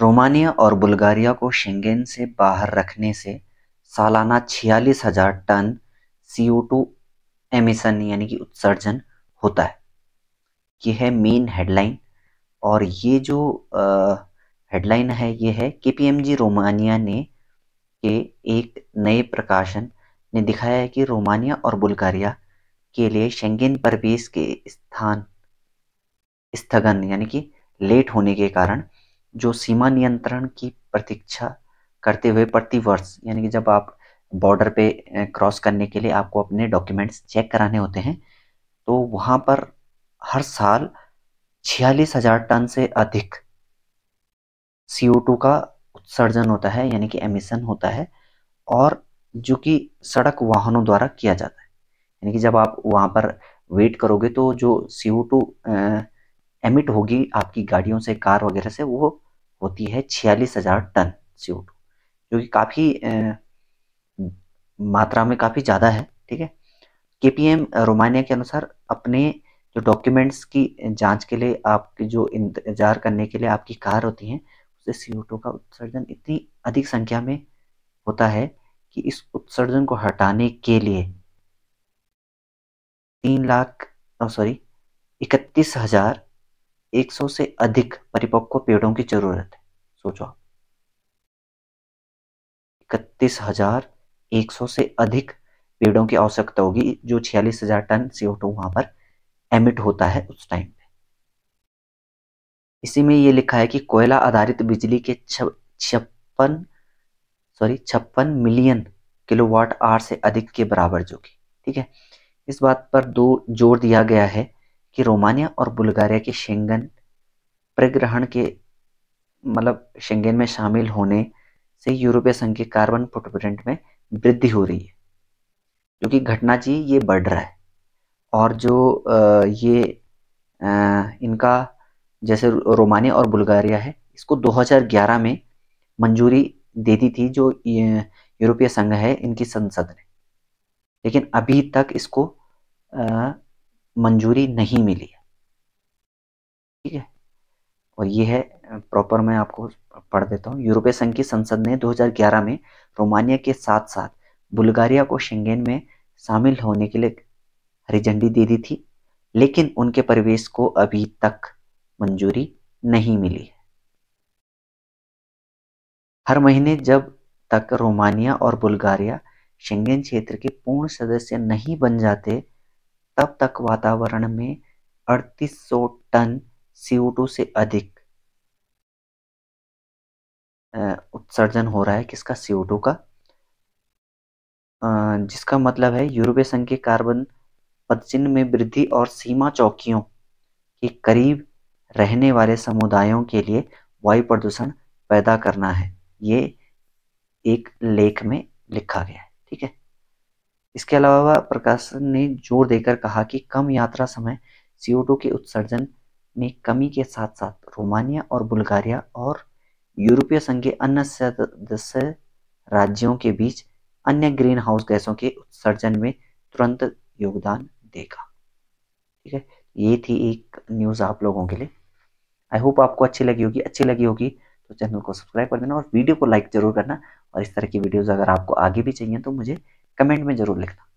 Romania और Bulgaria को Schengen से बाहर रखने से सालाना 46,000 टन CO2 एमिशन यानी कि उत्सर्जन होता है। ये है मेन हेडलाइन। और ये जो हेडलाइन है ये है KPMG रोमानिया ने के एक नए प्रकाशन ने दिखाया है कि रोमानिया और बुल्गारिया के लिए शेंगेन प्रवेश के स्थान स्थगन यानी कि लेट होने के कारण जो सीमा नियंत्रण की प्रतीक्षा करते हुए प्रतिवर्ष यानी कि जब आप बॉर्डर पे क्रॉस करने के लिए आपको अपने डॉक्यूमेंट्स चेक कराने होते हैं तो वहाँ पर हर साल 46,000 टन से अधिक CO2 का उत्सर्जन होता है यानी कि एमिशन होता है, और जो कि सड़क वाहनों द्वारा किया जाता है। यानी कि जब आप वहाँ पर वेट करोगे तो जो CO2 एमिट होगी आपकी गाड़ियों से, कार वगैरह से, वो होती है 46,000 टन CO2, जो कि काफ़ी मात्रा में काफ़ी ज़्यादा है। ठीक है, KPM रोमानिया के अनुसार अपने जो डॉक्यूमेंट्स की जांच के लिए आपके जो इंतजार करने के लिए आपकी कार होती है उससे CO2 का उत्सर्जन इतनी अधिक संख्या में होता है कि इस उत्सर्जन को हटाने के लिए 31,100 से अधिक परिपक्व पेड़ों की जरूरत है। सोचो आप, 31,100 से अधिक पेड़ों की आवश्यकता होगी जो 46,000 टन CO2 वहां पर एमिट होता है उस टाइम पे। इसी में ये लिखा है कि कोयला आधारित बिजली के 56 मिलियन किलोवाट आवर से अधिक के बराबर, जो कि ठीक है। इस बात पर जोर दिया गया है कि रोमानिया और बुल्गारिया के शेंगेन परिग्रहण के मतलब शेंगेन में शामिल होने से यूरोपीय संघ के कार्बन फुटप्रिंट में वृद्धि हो रही है, जो कि घटना चाहिए ये बढ़ रहा है। और जो इनका जैसे रोमानिया और बुल्गारिया है, इसको 2011 में मंजूरी दे दी थी जो यूरोपीय संघ है इनकी संसद ने, लेकिन अभी तक इसको मंजूरी नहीं मिली है। ठीक है, और ये है प्रॉपर, मैं आपको पढ़ देता हूँ। यूरोपीय संघ की संसद ने 2011 में रोमानिया के साथ साथ बुल्गारिया को शेंगेन में शामिल होने के लिए हरी झंडी दे दी थी, लेकिन उनके प्रवेश को अभी तक मंजूरी नहीं मिली है। हर महीने जब तक रोमानिया और बुल्गारिया शेंगेन क्षेत्र के पूर्ण सदस्य नहीं बन जाते तब तक वातावरण में 3,800 टन CO2 से अधिक उत्सर्जन हो रहा है। किसका? CO2 का, जिसका मतलब है यूरोपीय संघ के कार्बन पदचिन्ह में वृद्धि और सीमा चौकियों के करीब रहने वाले समुदायों के लिए वायु प्रदूषण पैदा करना है। ये एक लेख में लिखा गया है। ठीक है, इसके अलावा प्रकाशन ने जोर देकर कहा कि कम यात्रा समय CO2 के उत्सर्जन में कमी के साथ साथ रोमानिया और बुल्गारिया और यूरोपीय संघ के अन्य सदस्य राज्यों के बीच अन्य ग्रीन हाउस गैसों के उत्सर्जन में तुरंत योगदान देगा। ठीक है, ये थी एक न्यूज़ आप लोगों के लिए। आई होप आपको अच्छी लगी होगी। अच्छी लगी होगी तो चैनल को सब्सक्राइब कर देना और वीडियो को लाइक जरूर करना, और इस तरह की वीडियोज़ अगर आपको आगे भी चाहिए तो मुझे कमेंट में जरूर लिखना।